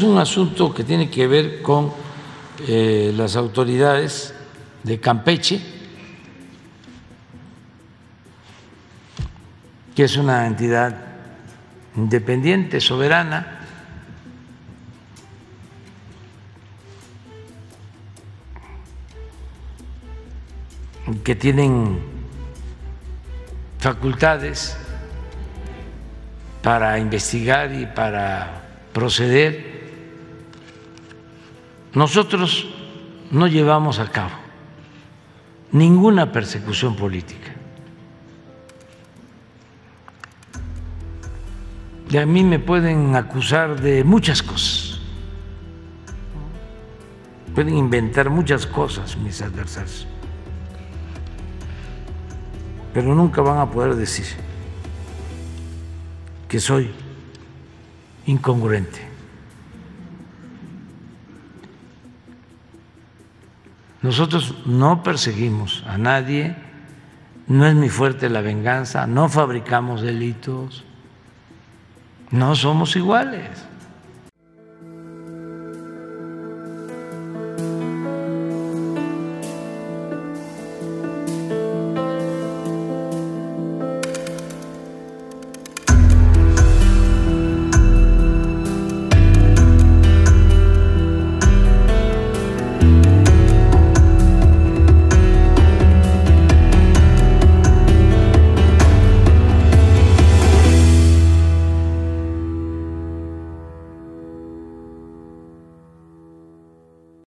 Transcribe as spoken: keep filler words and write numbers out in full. es un asunto que tiene que ver con eh, las autoridades de Campeche, que es una entidad independiente, soberana, que tienen facultades para investigar y para proceder. Nosotros no llevamos a cabo ninguna persecución política. Y a mí me pueden acusar de muchas cosas, pueden inventar muchas cosas mis adversarios, pero nunca van a poder decir que soy incongruente. Nosotros no perseguimos a nadie, no es mi fuerte la venganza, no fabricamos delitos, no somos iguales.